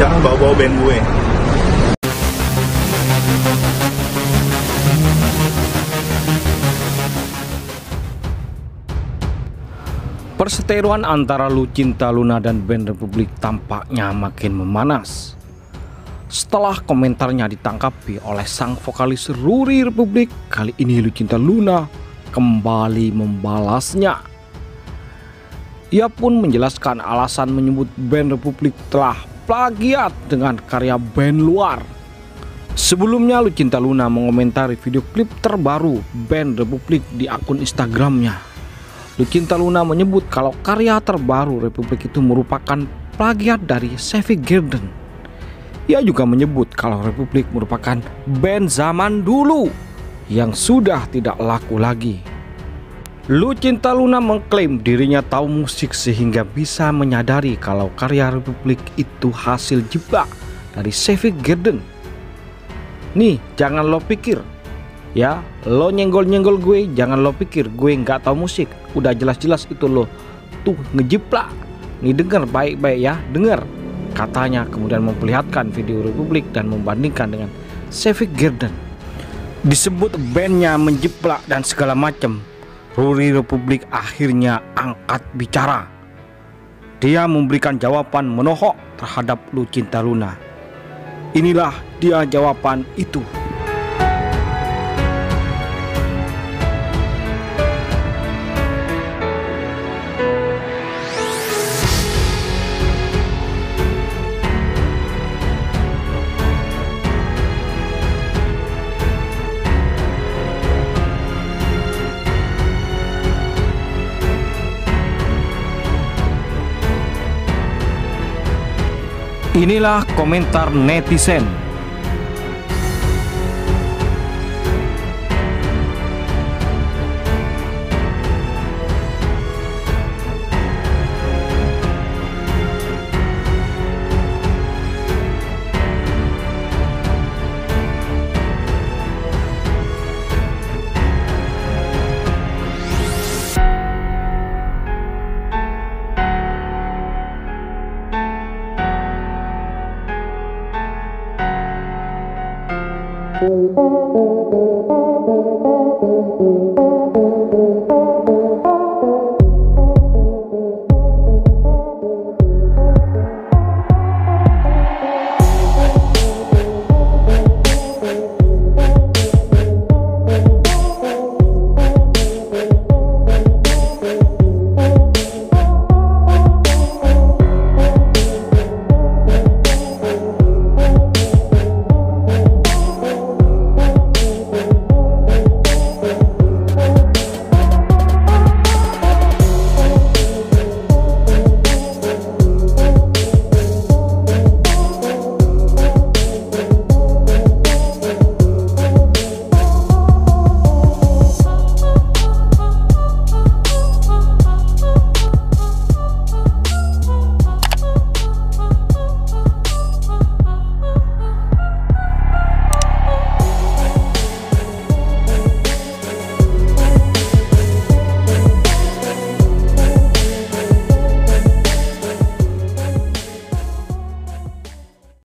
jangan bawa-bawa band gue. Perseteruan antara Lucinta Luna dan Band Republik tampaknya makin memanas. Setelah komentarnya ditangkapi oleh sang vokalis Ruri Republik, kali ini Lucinta Luna kembali membalasnya. Ia pun menjelaskan alasan menyebut Band Republik telah plagiat dengan karya band luar. Sebelumnya Lucinta Luna mengomentari video klip terbaru Band Republik di akun Instagramnya. Lucinta Luna menyebut kalau karya terbaru Republik itu merupakan plagiat dari Sevi Garden. Ia juga menyebut kalau Republik merupakan band zaman dulu yang sudah tidak laku lagi. Lucinta Luna mengklaim dirinya tahu musik sehingga bisa menyadari kalau karya Republik itu hasil jebak dari Sevi Garden. Nih, jangan lo pikir, ya, lo nyenggol-nyenggol gue, jangan lo pikir gue nggak tahu musik. Udah jelas-jelas itu lo tuh ngejiplak. Nih denger baik-baik ya, denger. Katanya kemudian memperlihatkan video Republik dan membandingkan dengan Savage Garden. Disebut bandnya menjiplak dan segala macam, Ruri Republik akhirnya angkat bicara. Dia memberikan jawaban menohok terhadap Lucinta Luna. Inilah dia jawaban itu. Inilah komentar netizen.